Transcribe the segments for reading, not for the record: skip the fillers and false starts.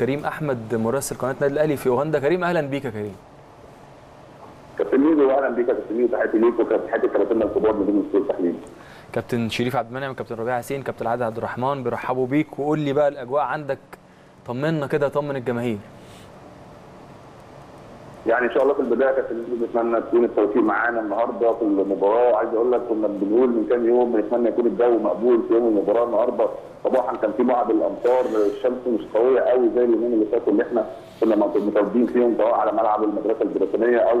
كريم احمد مراسل قناه النادي الاهلي في اوغندا. كريم اهلا بيك يا كريم. كابتن ميدو اهلا بيك يا كابتن ميدو، تحياتي ليك وتحياتي كابتننا الكبار من ضمن التحليل. كابتن شريف عبد المنعم، كابتن ربيع حسين، كابتن عادل عبد الرحمن بيرحبوا بيك، وقول لي بقى الاجواء عندك، طمنا كده، طمن الجماهير. يعني ان شاء الله في البدايه كابتن ميدو بنتمنى تكون التوفيق معانا النهارده في المباراه، وعايز اقول لك كنا بنقول من كام يوم بنتمنى يكون الجو مقبول في يوم المباراه النهارده. طبعا كان في بعض الامطار، الشمس مش قويه قوي زي اليومين اللي فاتوا اللي احنا كنا متواجدين فيهم، سواء على ملعب المدرسه البريطانيه او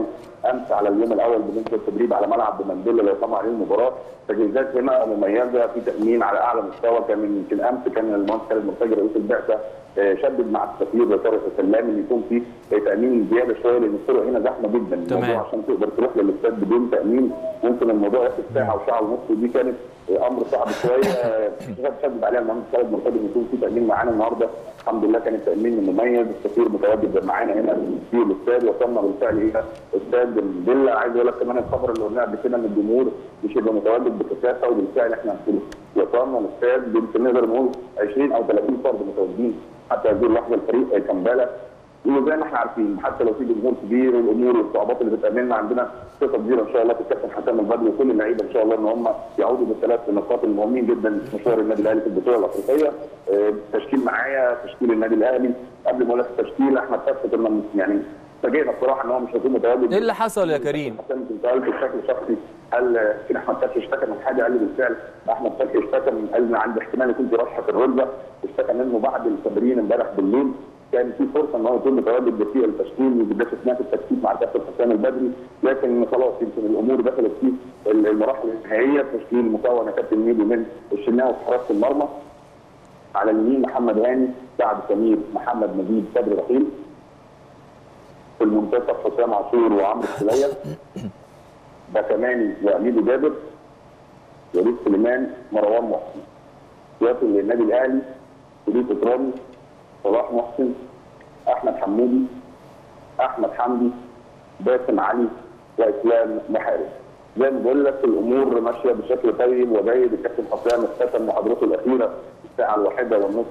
امس على اليوم الاول بالنسبه للتدريب على ملعب مانديلا لو طبعا عليه المباراه. تجهيزات هنا مميزه، في تامين على اعلى مستوى. كان يمكن امس كان المهندس خالد مرتجي رئيس البعثه شدد مع السفير طارق السلام ان يكون في تامين زياده شويه، لان الطرق هنا زحمه جدا. الموضوع عشان تقدر تروح للاستاد بدون تامين ممكن الموضوع ياخد ساعه وساعه ونص، ودي كانت امر صعب شويه شدد عليها المهندس خالد مرتجي ان يكون في تامين معانا النهارده. الحمد لله كان التامين مميز، السفير متواجد معانا هنا في الاستاد، وصلنا بالفعل الى استاد الفيلا. عايز اقول لك كمان الخبر اللي قلناه قبل كده ان الجمهور مش هيبقى متواجد بكثافه، وبالفعل احنا وصلنا الاستاد يمكن نقدر نقول 20 او 30 فرد متواجدين حتى هذه اللحظه. الفريق كمبالا وزي ما احنا عارفين حتى لو في جمهور كبير والامور والصعوبات اللي بتقابلنا، عندنا ثقه كبيره ان شاء الله في الكابتن حسام البدري وكل اللعيبه ان شاء الله ان هم يعودوا بالثلاث نقاط المهمين جدا في مشوار النادي الاهلي في البطوله الافريقيه. تشكيل معايا تشكيل النادي الاهلي قبل ما اقول لك التشكيل، احمد فتحي كنا يعني فاجئنا بصراحه ان هو مش هيكون متواجد. ايه اللي حصل يا كريم؟ كنت قلت بشكل شخصي قال كده احمد فتحي اشتكى من حاجه، قال لي بالفعل احمد فتحي اشتكى من قال عند احتمال يكون في رشحه في الركبه، اشتكى منه بعد التمرين امبارح بالليل. كان في فرصه ان هو يكون متواجد بفي التشكيل وبالذات اثناء التكتيك مع كابتن حسام البدري، لكن خلاص يمكن الامور دخلت في المراحل النهائيه. التشكيل مكون يا كابتن ميدو من الشناوي في حراسه المرمى، على اليمين محمد هاني، سعد سمير، محمد مجيد، بدر رحيل، في المنتصف حسام عاشور وعمرو السليه، باكماني وميدو جابر، وليد سليمان، مروان محسن. يصل للنادي الاهلي شريف اكرامي، صلاح محسن، احمد حمدي، احمد حمدي، باسم علي، واسلام محارب. زي ما بقول لك الامور ماشيه بشكل طيب وجيد. الكابتن حسام اختتم محاضرته الاخيره الساعه 1:30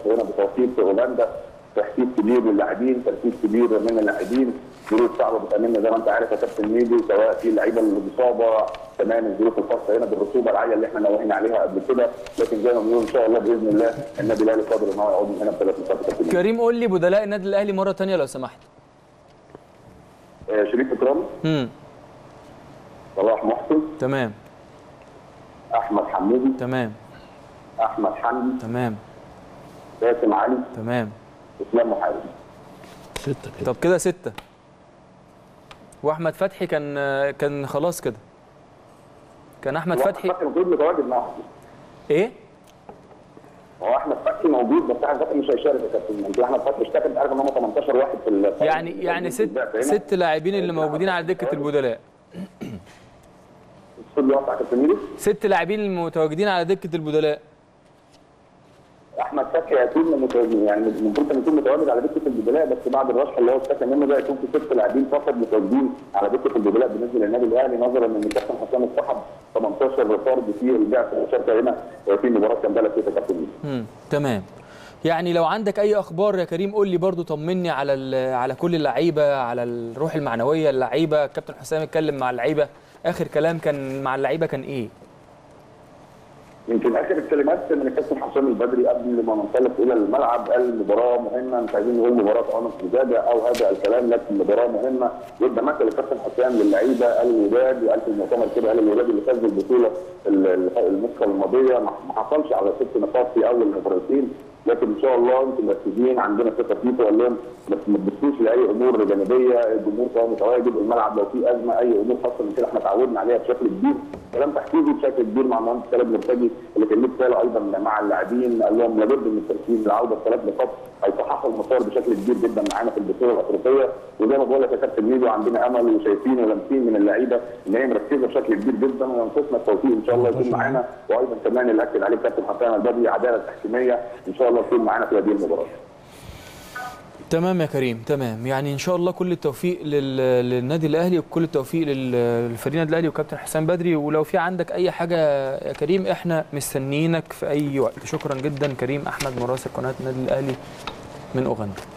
هنا بتوقيت في هولندا. تحفيز كبير للاعبين، تركيز كبير من اللاعبين، ظروف صعبه بتقابلنا زي ما انت عارف يا كابتن ميدو، سواء في اللعيبه المصابه، كمان الظروف الخاصه هنا بالرطوبه العاليه اللي احنا نوهنا عليها قبل كده، لكن زي ما بنقول ان شاء الله باذن الله النادي الاهلي قادر ان هو يعود من هنا بثلاث نقاط. كريم قول لي بدلاء النادي الاهلي مره ثانيه لو سمحت. شريف اكرامي، صلاح محسن، تمام، احمد حمدي، تمام، احمد حمدي، تمام، باسم علي، تمام، اسلام محارب. ستة كده. طب كده ستة. واحمد فتحي كان خلاص كده. كان احمد فتحي موجود متواجد معاهم. ايه؟ هو احمد فتحي موجود بس احمد فتحي مش هيشارك يا كابتن. احمد فتحي اشتكى انت عارف ان هم 18 واحد في الفريق. يعني ست لاعبين اللي موجودين على دكة البدلاء. ست لاعبين المتواجدين على دكة البدلاء. احمد فكي هيكون متواجد، يعني المفروض كان يكون متواجد على دكه البدلاء، بس بعد الرشح اللي هو اشتكى منه ده هيكون في 6 لاعبين فقط متواجدين على دكه البدلاء بالنسبه للنادي الاهلي، نظرا ان الكابتن حسام اصطحب 18 فرد في البعثه المشاركه هنا في مباراه كمبالا في كابتن ميدو. تمام. يعني لو عندك اي اخبار يا كريم قول لي برضو، طمني على كل اللعيبه، على الروح المعنويه اللعيبه. الكابتن حسام اتكلم مع اللعيبه، اخر كلام كان مع اللعيبه كان ايه؟ يمكن اخر الكلمات من الكابتن حسام البدري قبل ما ننطلق الى الملعب قال المباراه مهمه، مش عايزين نقول مباراه عنف زياده او هذا الكلام، لكن مباراه مهمه. يبقى مثل الكابتن حسام للعيبه قال الوداد، وقال في المؤتمر كده قال الوداد اللي فاز بالبطوله النسخه الماضيه ما حصلش على 6 نقاط في اول مباراتين، لكن ان شاء الله انتم مركزين، عندنا ثقه فيكم، قال لهم ما تبصوش لاي امور جانبيه، الجمهور سواء متواجد، الملعب لو في ازمه، اي امور خاصه من كده احنا اتعودنا عليها بشكل كبير. كلام تحفيزي بشكل كبير مع المهندس خالد مرتجي اللي كان ليه رساله ايضا مع اللاعبين، قال لهم لابد من التركيز، العوده ب3 نقاط هيصححوا المسار بشكل كبير جدا معانا في البطوله الافريقيه. وزي ما بقول لك يا كابتن ميدو عندنا امل وشايفين ولامسين من اللعيبه ان هي مركزه بشكل كبير جدا، وينقصنا التوفيق ان شاء الله يكون معانا. وايضا كمان اللي اكد عليه الكابتن حسام البدري عداله تحكيميه ان شاء الله تكون معانا في هذه المباراه. تمام يا كريم، تمام. يعني ان شاء الله كل التوفيق للنادي الاهلي وكل التوفيق للفريق النادي الاهلي وكابتن حسام بدري. ولو في عندك اي حاجه يا كريم احنا مستنيينك في اي وقت. شكرا جدا كريم احمد مراسل قناه النادي الاهلي من اوغندا.